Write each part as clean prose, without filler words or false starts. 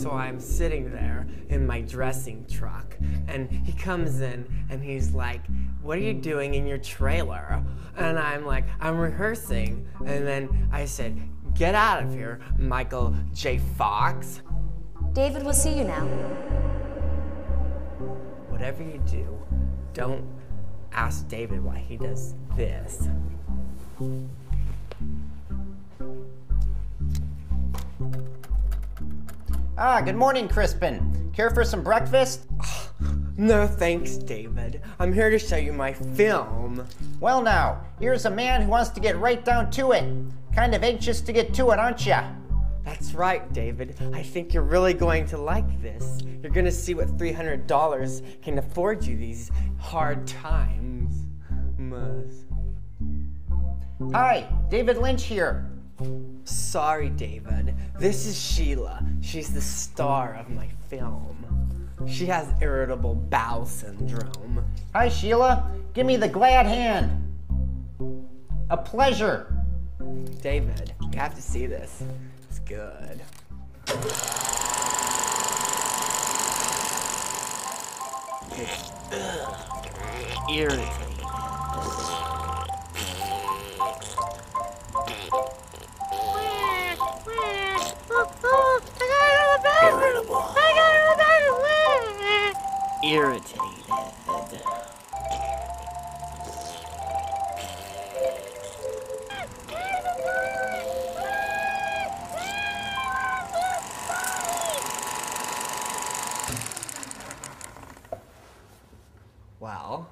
So I'm sitting there in my dressing truck, and he comes in and he's like, "What are you doing in your trailer?" And I'm like, "I'm rehearsing." And then I said, "Get out of here, Michael J. Fox. David will see you now. Whatever you do, don't ask David why he does this." Ah, good morning, Crispin. Care for some breakfast? Oh, no thanks, David. I'm here to show you my film. Well now, here's a man who wants to get right down to it. Kind of anxious to get to it, aren't ya? That's right, David. I think you're really going to like this. You're gonna see what $300 can afford you these hard times. Hi, David Lynch here. Sorry, David. This is Sheila. She's the star of my film. She has irritable bowel syndrome. Hi, Sheila. Give me the glad hand. A pleasure. David, you have to see this. It's good. It's irritating. Irritated. Well,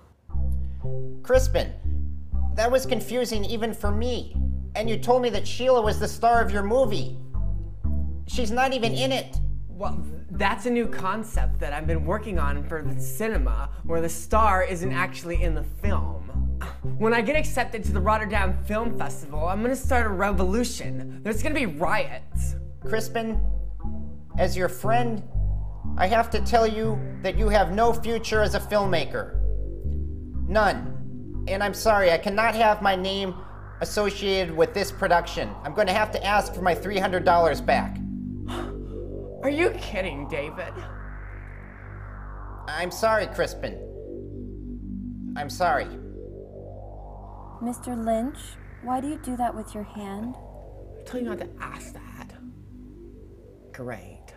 Crispin, that was confusing even for me. And you told me that Sheila was the star of your movie. She's not even in it. Well, that's a new concept that I've been working on for the cinema, where the star isn't actually in the film. When I get accepted to the Rotterdam Film Festival, I'm gonna start a revolution. There's gonna be riots. Crispin, as your friend, I have to tell you that you have no future as a filmmaker. None. And I'm sorry, I cannot have my name associated with this production. I'm gonna have to ask for my $300 back. Are you kidding, David? I'm sorry, Crispin. I'm sorry. Mr. Lynch, why do you do that with your hand? I tell you not to ask that. Great.